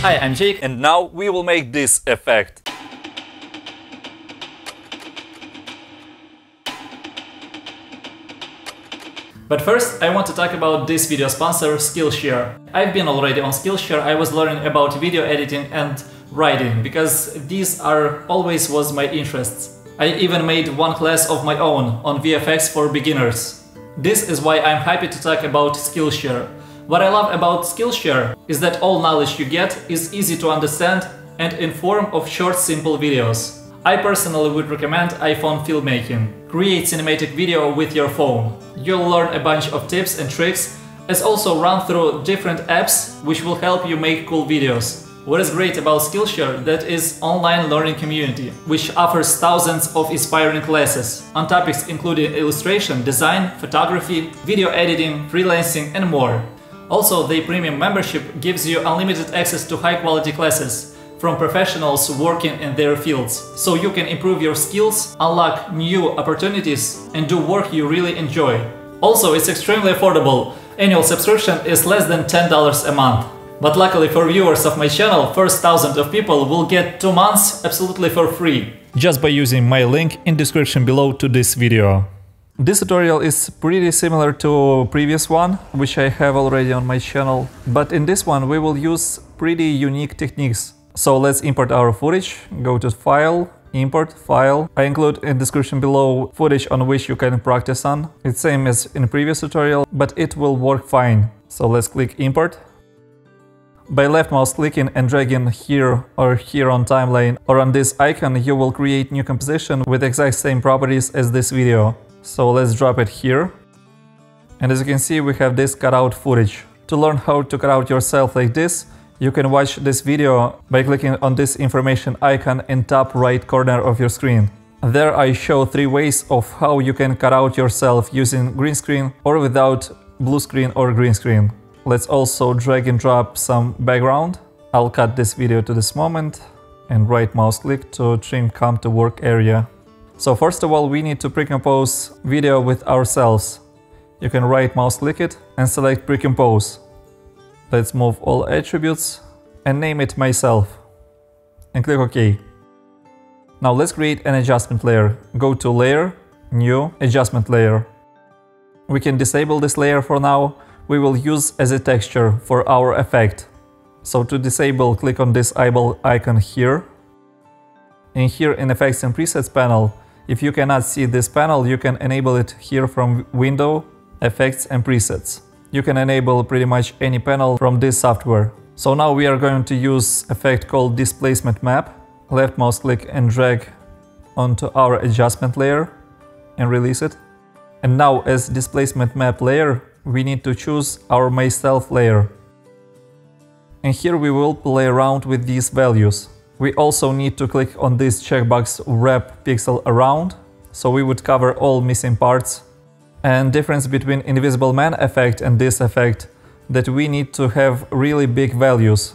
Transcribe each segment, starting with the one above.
Hi, I'm Jake, and now we will make this effect. But first, I want to talk about this video sponsor, Skillshare. I've been already on Skillshare, I was learning about video editing and writing, because these are always was my interests. I even made one class of my own on VFX for beginners. This is why I'm happy to talk about Skillshare. What I love about Skillshare is that all knowledge you get is easy to understand and in form of short, simple videos. I personally would recommend iPhone filmmaking. Create cinematic video with your phone. You'll learn a bunch of tips and tricks, as also run through different apps which will help you make cool videos. What is great about Skillshare, that is online learning community, which offers thousands of inspiring classes on topics including illustration, design, photography, video editing, freelancing and more. Also, their premium membership gives you unlimited access to high-quality classes from professionals working in their fields, so you can improve your skills, unlock new opportunities and do work you really enjoy. Also, it's extremely affordable. Annual subscription is less than $10 a month. But luckily for viewers of my channel, first 1,000 of people will get 2 months absolutely for free, just by using my link in description below to this video. This tutorial is pretty similar to previous one, which I have already on my channel, but in this one we will use pretty unique techniques. So let's import our footage, go to File, Import, File. I include in description below footage on which you can practice on. It's same as in previous tutorial, but it will work fine. So let's click Import. By left mouse clicking and dragging here or here on timeline or on this icon, you will create new composition with exact same properties as this video. So let's drop it here. And as you can see, we have this cutout footage. To learn how to cut out yourself like this, you can watch this video by clicking on this information icon in top right corner of your screen. There I show 3 ways of how you can cut out yourself using green screen or without blue screen or green screen. Let's also drag and drop some background. I'll cut this video to this moment and right mouse click to trim come to work area. So first of all, we need to pre-compose video with ourselves. You can right mouse click it and select pre-compose. Let's move all attributes and name it myself and click OK. Now let's create an adjustment layer. Go to Layer, New, Adjustment Layer. We can disable this layer for now. We will use as a texture for our effect. So to disable, click on this eyeball icon here. And here in Effects and Presets panel, if you cannot see this panel, you can enable it here from Window, Effects and Presets. You can enable pretty much any panel from this software. So now we are going to use effect called Displacement Map. Left mouse click and drag onto our adjustment layer and release it. And now as Displacement Map layer, we need to choose our myself layer. And here we will play around with these values. We also need to click on this checkbox wrap pixel around, so we would cover all missing parts. And difference between Invisible Man effect and this effect, that we need to have really big values.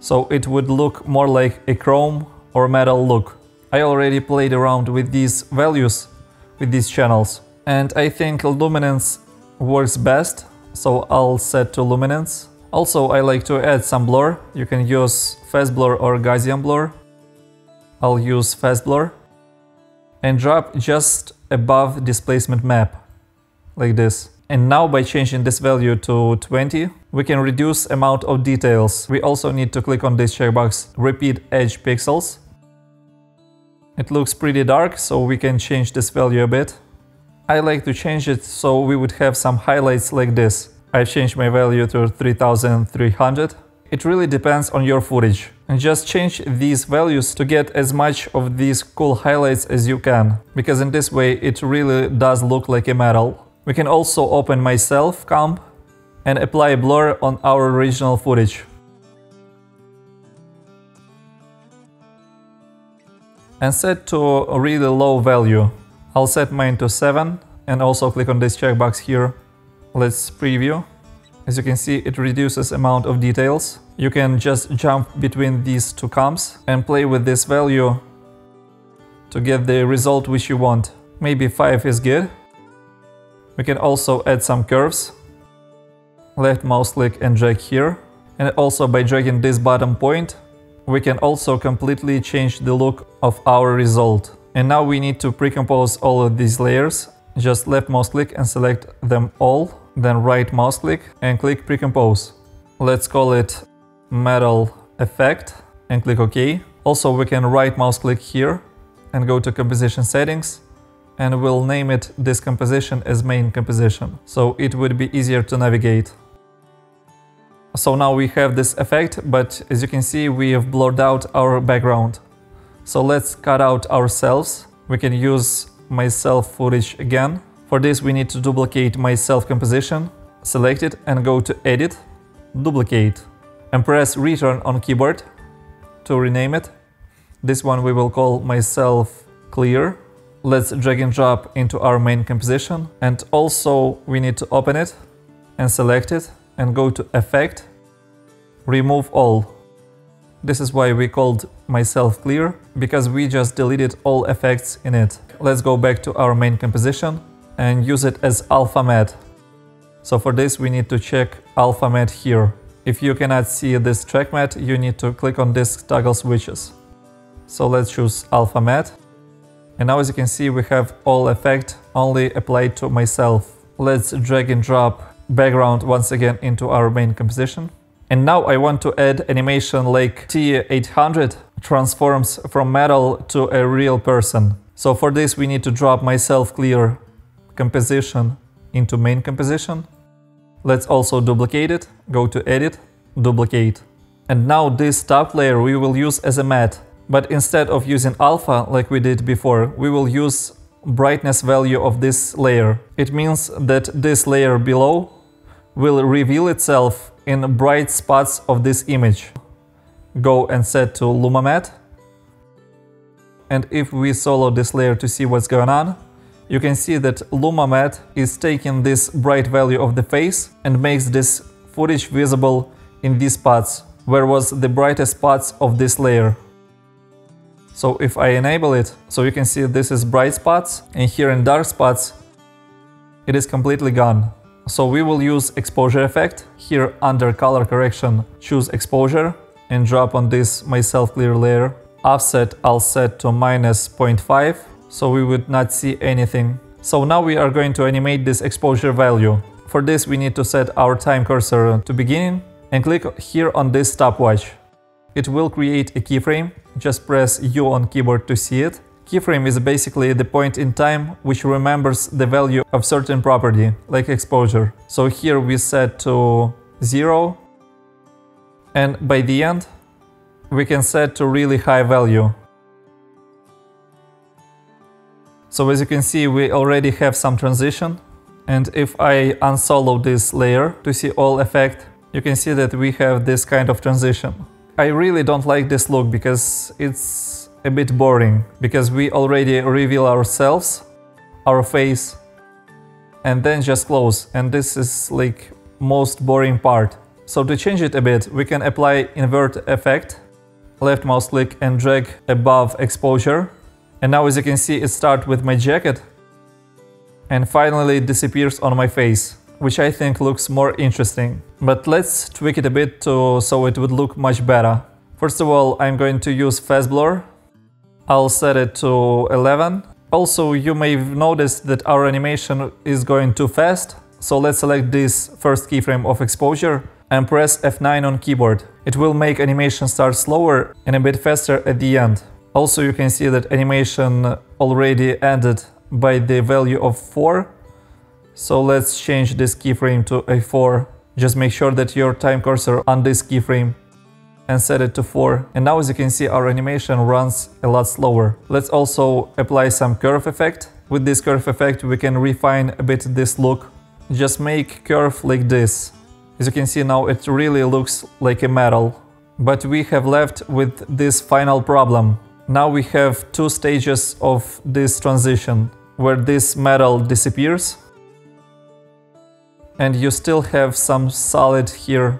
So it would look more like a chrome or metal look. I already played around with these values, with these channels. And I think luminance works best, so I'll set to luminance. Also, I like to add some blur. You can use fast blur or Gaussian blur. I'll use fast blur and drop just above displacement map like this. And now by changing this value to 20, we can reduce amount of details. We also need to click on this checkbox repeat edge pixels. It looks pretty dark, so we can change this value a bit. I like to change it so we would have some highlights like this. I've changed my value to 3300. It really depends on your footage. And just change these values to get as much of these cool highlights as you can, because in this way it really does look like a metal. We can also open myself comp and apply blur on our original footage. And set to a really low value. I'll set mine to 7 and also click on this checkbox here. Let's preview. As you can see, it reduces amount of details. You can just jump between these two comps and play with this value to get the result which you want. Maybe 5 is good. We can also add some curves. Left mouse click and drag here. And also by dragging this bottom point, we can also completely change the look of our result. And now we need to pre-compose all of these layers. Just left mouse click and select them all, then right mouse click and click pre-compose. Let's call it metal effect and click OK. Also we can right mouse click here and go to composition settings, and we'll name it this composition as main composition, so it would be easier to navigate. So now we have this effect, but as you can see we have blurred out our background. So let's cut out ourselves. We can use myself footage again. For this we need to duplicate myself composition, select it and go to edit, duplicate, and press return on keyboard to rename it. This one we will call myself clear. Let's drag and drop into our main composition, and also we need to open it and select it and go to effect, remove all. This is why we called myself clear, because we just deleted all effects in it. Let's go back to our main composition and use it as alpha matte. So for this we need to check alpha matte here. If you cannot see this track matte, you need to click on this toggle switches. So let's choose alpha matte. And now as you can see we have all effect only applied to myself. Let's drag and drop background once again into our main composition. And now I want to add animation like T800 transforms from metal to a real person. So for this we need to drop myself clear composition into main composition. Let's also duplicate it, go to edit, duplicate. And now this top layer we will use as a matte, but instead of using alpha like we did before, we will use brightness value of this layer. It means that this layer below will reveal itself in bright spots of this image. Go and set to Luma Matte. And if we solo this layer to see what's going on, you can see that Luma Matte is taking this bright value of the face and makes this footage visible in these spots, where was the brightest spots of this layer. So if I enable it, so you can see this is bright spots, and here in dark spots it is completely gone. So we will use exposure effect. Here under color correction choose exposure and drop on this myself clear layer. Offset I'll set to -0.5, so we would not see anything. So now we are going to animate this exposure value. For this we need to set our time cursor to beginning and click here on this stopwatch. It will create a keyframe. Just press U on keyboard to see it. Keyframe is basically the point in time which remembers the value of certain property, like exposure. So here we set to 0, and by the end we can set to really high value. So as you can see we already have some transition, and if I unsolo this layer to see all effect, you can see that we have this kind of transition. I really don't like this look because it's a bit boring, because we already reveal ourselves, our face, and then just close, and this is like most boring part. So to change it a bit, we can apply invert effect, left mouse click and drag above exposure, and now as you can see it starts with my jacket and finally disappears on my face, which I think looks more interesting. But let's tweak it a bit so it would look much better. First of all, I'm going to use Fast Blur. I'll set it to 11. Also, you may have noticed that our animation is going too fast. So let's select this first keyframe of exposure and press F9 on keyboard. It will make animation start slower and a bit faster at the end. Also, you can see that animation already ended by the value of 4. So let's change this keyframe to A4. Just make sure that your time cursor on this keyframe and set it to 4. And now as you can see our animation runs a lot slower. Let's also apply some curve effect. With this curve effect we can refine a bit this look. Just make curve like this. As you can see now it really looks like a metal. But we have left with this final problem. Now we have two stages of this transition, where this metal disappears and you still have some solid here,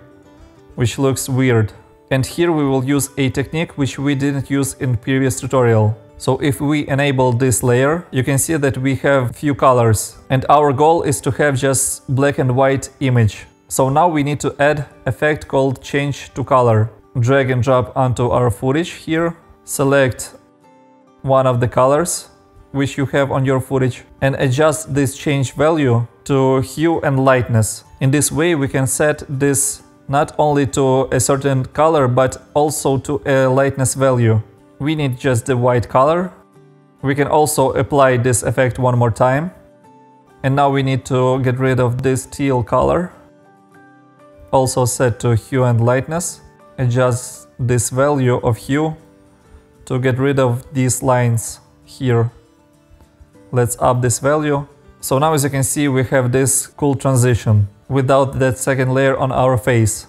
which looks weird. And here we will use a technique which we didn't use in previous tutorial. So if we enable this layer, you can see that we have few colors. And our goal is to have just black and white image. So now we need to add effect called change to color. Drag and drop onto our footage here. Select one of the colors which you have on your footage and adjust this change value to hue and lightness. In this way we can set this not only to a certain color but also to a lightness value. We need just the white color. We can also apply this effect one more time. And now we need to get rid of this teal color. Also set to hue and lightness. Adjust this value of hue to get rid of these lines here. Let's up this value. So now as you can see we have this cool transition without that second layer on our face.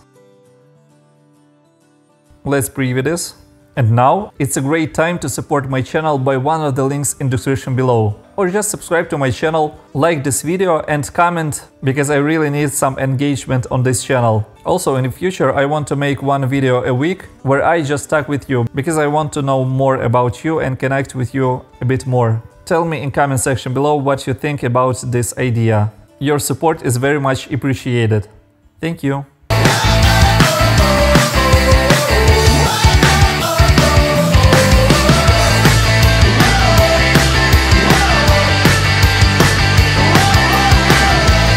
Let's preview this. And now it's a great time to support my channel by one of the links in the description below. Or just subscribe to my channel, like this video and comment, because I really need some engagement on this channel. Also in the future I want to make one video a week where I just talk with you, because I want to know more about you and connect with you a bit more. Tell me in comment section below what you think about this idea. Your support is very much appreciated. Thank you.